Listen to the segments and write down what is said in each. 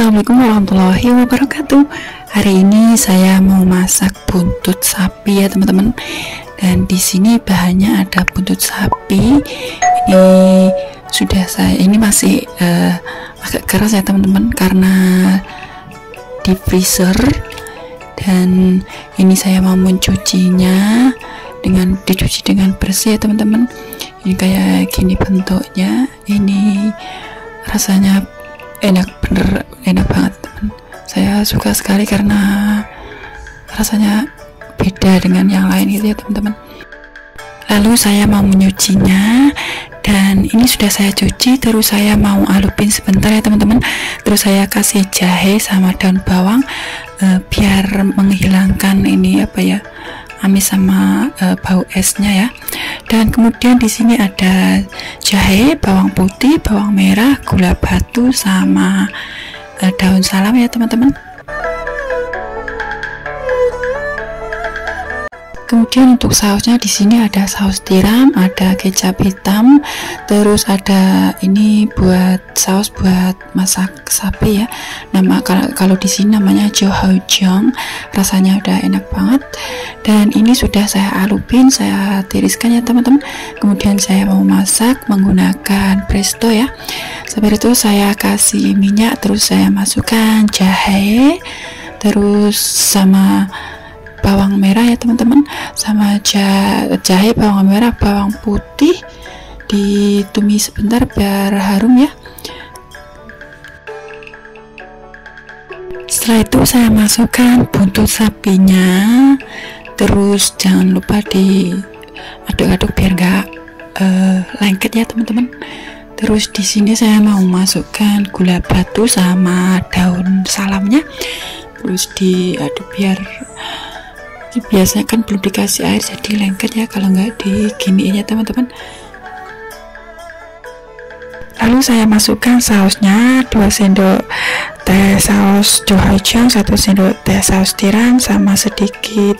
Assalamualaikum warahmatullahi wabarakatuh. Hari ini saya mau masak buntut sapi ya teman-teman. Dan di sini bahannya ada buntut sapi. Ini masih agak keras ya teman-teman karena di freezer. Dan ini saya mau mencucinya dicuci dengan bersih ya teman-teman. Ini kayak gini bentuknya. Ini rasanya enak bener, enak banget teman. Saya suka sekali karena rasanya beda dengan yang lain gitu ya teman-teman. Lalu saya mau menyucinya dan ini sudah saya cuci, terus saya mau alupin sebentar ya teman-teman. Terus saya kasih jahe sama daun bawang biar menghilangkan ini apa ya, amis sama bau esnya ya. Dan kemudian di sini ada jahe, bawang putih, bawang merah, gula batu sama daun salam ya teman-teman. Kemudian untuk sausnya di sini ada saus tiram, ada kecap hitam, terus ada ini buat saus buat masak sapi ya. Kalau di sini namanya Chu Hou jiang. Rasanya udah enak banget. Dan ini sudah saya alupin, saya tiriskan ya teman-teman. Kemudian saya mau masak menggunakan presto ya. Seperti itu saya kasih minyak, terus saya masukkan jahe, terus sama bawang merah ya teman-teman, sama jahe, bawang merah, bawang putih, ditumis sebentar biar harum ya. Setelah itu saya masukkan buntut sapinya, terus jangan lupa diaduk-aduk biar nggak lengket ya teman-teman. Terus di sini saya mau masukkan gula batu sama daun salamnya, terus diaduk biar biasanya kan belum dikasih air jadi lengket ya, kalau nggak diginiin ya teman-teman. Lalu saya masukkan sausnya, 2 sendok teh saus Chu Hou jiang, 1 sendok teh saus tiram sama sedikit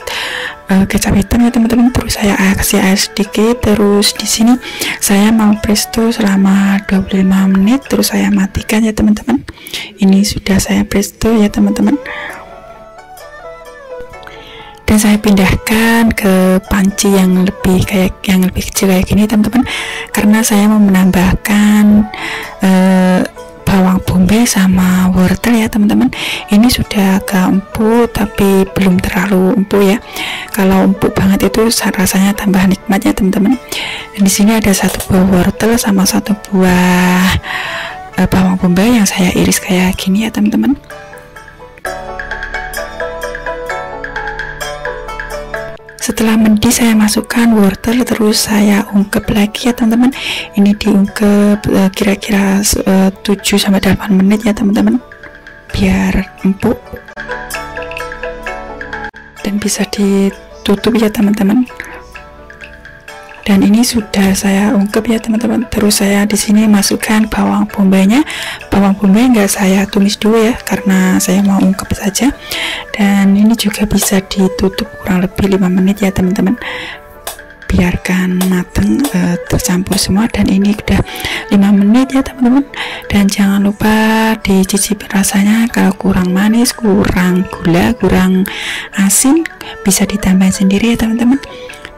kecap hitam ya teman-teman. Terus saya kasih air sedikit, terus di sini saya mau presto selama 25 menit, terus saya matikan ya teman-teman. Ini sudah saya presto ya teman-teman. Dan saya pindahkan ke panci yang lebih kecil kayak gini teman-teman, karena saya mau menambahkan bawang bombay sama wortel ya teman-teman. Ini sudah agak empuk tapi belum terlalu empuk ya. Kalau empuk banget itu rasanya tambah nikmatnya teman-teman. Dan di sini ada 1 buah wortel sama 1 buah bawang bombay yang saya iris kayak gini ya teman-teman. Setelah mendidih saya masukkan wortel, terus saya ungkep lagi ya teman-teman. Ini diungkep kira-kira 7-8 menit ya teman-teman biar empuk dan bisa ditutup ya teman-teman. Dan ini sudah saya ungkep ya teman-teman. Terus saya di sini masukkan bawang bombaynya. Bawang bombay enggak saya tumis dulu ya karena saya mau ungkep saja. Dan ini juga bisa ditutup kurang lebih 5 menit ya teman-teman, biarkan mateng tercampur semua. Dan ini udah 5 menit ya teman-teman. Dan jangan lupa dicicipin rasanya, kalau kurang manis, kurang gula, kurang asin bisa ditambahin sendiri ya teman-teman.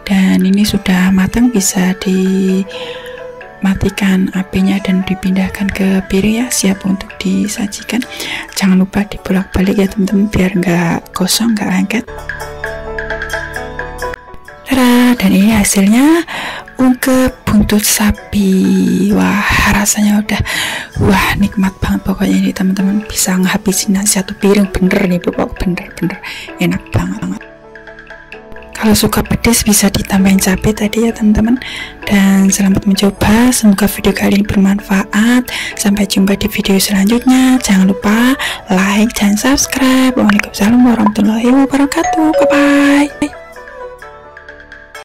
Dan ini sudah mateng, bisa dimatikan apinya dan dipindahkan ke piring ya, siap untuk disajikan. Jangan lupa dibolak-balik ya teman-teman biar nggak kosong, nggak lengket. Dan ini hasilnya ungkep buntut sapi. Wah, rasanya udah nikmat banget pokoknya ini teman-teman. Bisa ngehabisin 1 piring bener nih pokok, bener-bener enak banget. Kalau suka pedas bisa ditambahin cabai tadi ya teman-teman. Dan selamat mencoba, semoga video kali ini bermanfaat. Sampai jumpa di video selanjutnya. Jangan lupa like dan subscribe. Waalaikumsalam warahmatullahi wabarakatuh. Bye bye.